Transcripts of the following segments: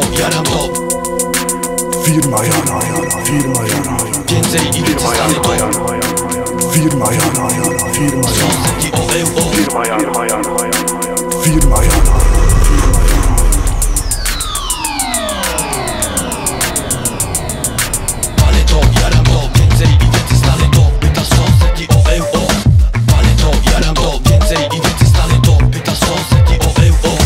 to, jaram to. Firma jara, firma jara. Więcej i więcej stanie to. Firma jara, firma jara. Firma jara. Palę to, jaram to. Więcej i więcej stanie to. Pytasz sąsiedzi o euro. Palę to, jaram to. Więcej i więcej stanie to. Pytasz sąsiedzi o euro.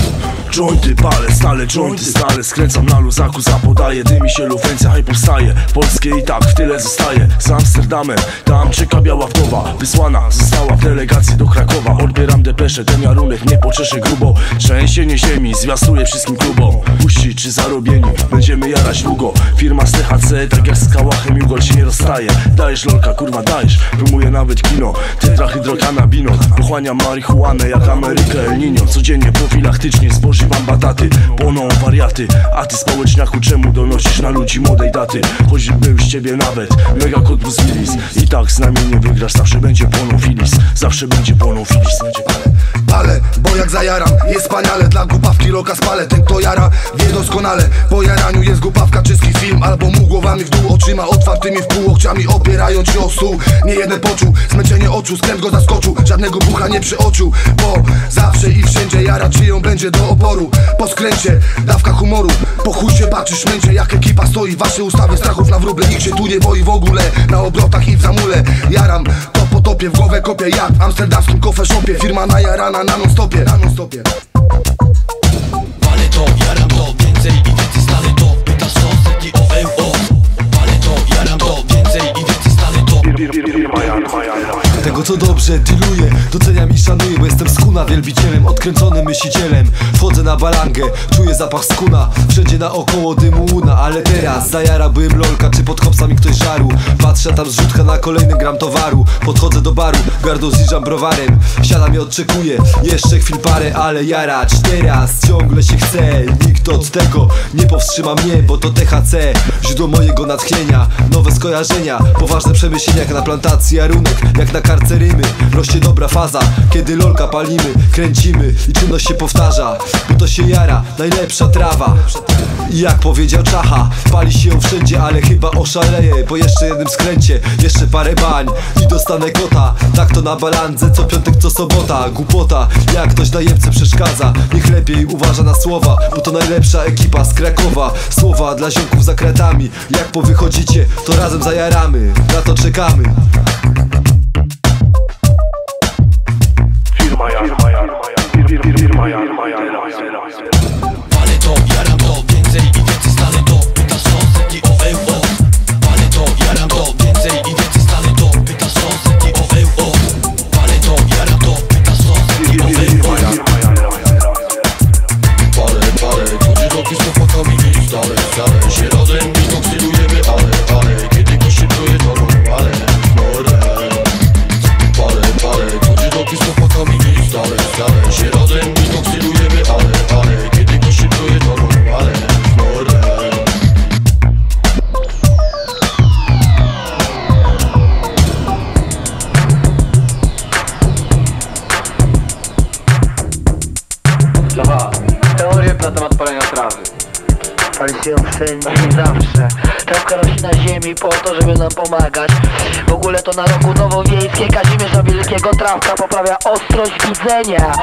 Jointy palę. Stale jointy, stale skręcam na luzaku, zapodaję. Dymi się lufencja, hej powstaje. Polskie i tak w tyle zostaje. Z Amsterdamem, tam czeka biała wdowa. Wysłana została w delegacji do Krakowa. Odbieram depesze, ten jarunek mnie poczeszy grubo. Trzęsienie ziemi, zwiastuje wszystkim klubom. Puści czy zarobieni, będziemy jarać długo. Firma z THC, tak jak z kałachem Jugol się nie rozstaje. Dajesz lolka, kurwa dajesz, wyjmuje nawet kino. Tetrahydrokanabinol, pochłaniam marihuanę jak Amerykę El Niño. Codziennie profilaktycznie spożywam bataty. Płoną wariaty, a ty społeczniaku czemu donosisz na ludzi młodej daty? Choćbym z ciebie nawet mega kot Bruce Willis. I tak z nami nie wygrasz, zawsze będzie płonął filis. Zawsze będzie płonął filis. Palę, bo jak zajaram jest wspaniale. Dla głupawki roka spalę, ten kto jara wie doskonale. Po jaraniu jest głupawka, czeski film. Albo mu głowami w dół, oczyma otwartymi w pół, łokciami opierając się o stół. Nie jeden poczuł zmęczenie oczu, skręt go zaskoczył. Żadnego bucha nie przeoczył, bo zawsze i wszędzie jara, czy ją będzie do oporu. Po skręcie, dawka humoru, po chuj się patrzysz męcie. Jak ekipa stoi, wasze ustawy strachów na wróble. Nikt się tu nie boi w ogóle, na obrotach i w zamule. Jaram to po topie, w głowę kopię jak w amsterdamskim coffeeshopie. Firma najarana na non-stopie. Palę to, jaram to, więcej i więcej stale to. Pytasz sąsiedzi o euro. Palę to, jaram to, więcej i więcej stale to. Tego co dobrze dealuję, doceniam i szanuję, bo jestem skuna wielbicielem, odkręconym myślicielem. Wchodzę na balangę, czuję zapach skuna, wszędzie naokoło dymu łuna. Ale teraz zajarałbym lolka, czy pod hopsami ktoś żarł. Patrzę tam zrzutka na kolejny gram towaru. Podchodzę do baru, gardło zjeżdżam browarem. Siadam i odczekuję, jeszcze chwil parę. Ale jarać teraz ciągle się chce. Nikt od tego nie powstrzyma mnie, bo to THC, źródło mojego natchnienia. Nowe skojarzenia, poważne przemyślenia, jak na plantacji jarunek, jak na karce rymy. Rośnie dobra faza, kiedy lolka palimy, kręcimy i czynność się powtarza, bo to się jara, najlepsza trawa. I jak powiedział Czacha, pali się ją wszędzie, ale chyba oszaleje po jeszcze jednym skręcie, jeszcze parę bań i dostanę kota. Tak to na balandze, co piątek, co sobota. Głupota, jak ktoś najemcy przeszkadza, niech lepiej uważa na słowa, bo to najlepsza ekipa z Krakowa. Słowa dla ziomków za kratami, jak powychodzicie, to razem zajaramy, na to czekamy. Palę to, jaram to, więcej i więcej stale to. Pytasz sąsiedzi o euro. Palę to, jaram to, więcej i więcej stale to. Pytasz sąsiedzi o euro. Palę to, jaram to, pytasz sąsiedzi o euro. Palę, palę, chodzi do tych z chłopakami i stale, stale się razem i toksylujemy, ale, ale kiedy ktoś się czuje, to no palę, norę. Palę, palę, chodzi do tych z chłopakami i stale, stale się razem. Teorie na temat palenia trawy. Pali się wszędzie i zawsze. Trawka rośnie na ziemi po to, żeby nam pomagać. W ogóle to na roku nowowiejskie Kazimierza Wielkiego trawka poprawia ostrość widzenia.